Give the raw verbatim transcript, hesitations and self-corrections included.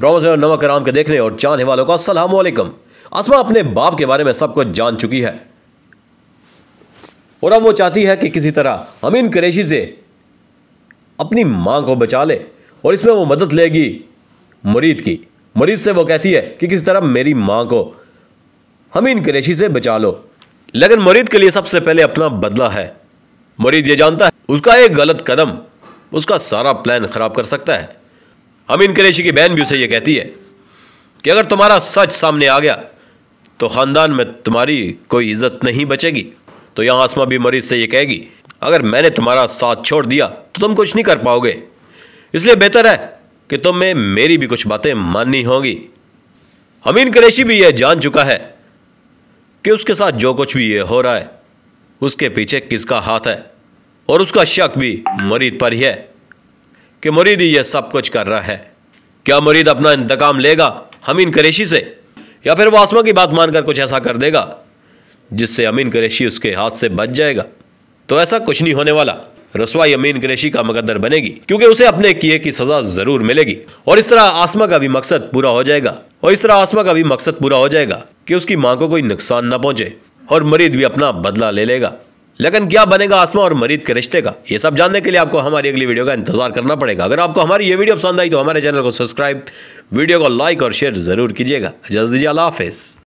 Browser नमक हराम के देखने और चाहने वालों को अस्सलाम वालेकुम। आसमा अपने बाप के बारे में सब कुछ जान चुकी है और अब वो चाहती है कि किसी तरह अमीन कुरैशी से अपनी मां को बचा ले और इसमें वो मदद लेगी मुरीद की। मुरीद से वो कहती है कि किसी तरह मेरी मां को अमीन कुरैशी से बचा लो, लेकिन मुरीद के लिए सबसे पहले अपना बदला है। मुरीद ये जानता है उसका एक गलत कदम उसका सारा प्लान ख़राब कर सकता है। अमीन कुरैशी की बहन भी उसे ये कहती है कि अगर तुम्हारा सच सामने आ गया तो ख़ानदान में तुम्हारी कोई इज्जत नहीं बचेगी। तो यहाँ आसमा भी मुरीद से ये कहेगी, अगर मैंने तुम्हारा साथ छोड़ दिया तो तुम कुछ नहीं कर पाओगे, इसलिए बेहतर है कि तुम्हें मेरी भी कुछ बातें माननी होंगी। अमीन कुरैशी भी यह जान चुका है कि उसके साथ जो कुछ भी ये हो रहा है उसके पीछे किसका हाथ है और उसका शक भी मुरीद पर ही है कि मुरीद ही यह सब कुछ कर रहा है। क्या मुरीद अपना इंतकाम लेगा अमीन कुरैशी से, या फिर वो आसमा की बात मानकर कुछ ऐसा कर देगा जिससे अमीन कुरैशी उसके हाथ से बच जाएगा? तो ऐसा कुछ नहीं होने वाला। रसवाई अमीन कुरैशी का मुकद्दर बनेगी क्योंकि उसे अपने किए की सज़ा ज़रूर मिलेगी और इस तरह आसमा का भी मकसद पूरा हो जाएगा और इस तरह आसमा का भी मकसद पूरा हो जाएगा कि उसकी मां को कोई नुकसान ना पहुंचे और मुरीद भी अपना बदला ले लेगा। लेकिन क्या बनेगा आसमा और मुरीद के रिश्ते का, ये सब जानने के लिए आपको हमारी अगली वीडियो का इंतजार करना पड़ेगा। अगर आपको हमारी ये वीडियो पसंद आई तो हमारे चैनल को सब्सक्राइब, वीडियो को लाइक और शेयर ज़रूर कीजिएगा। इजाज़त दीजिए, अल्लाह हाफिज़।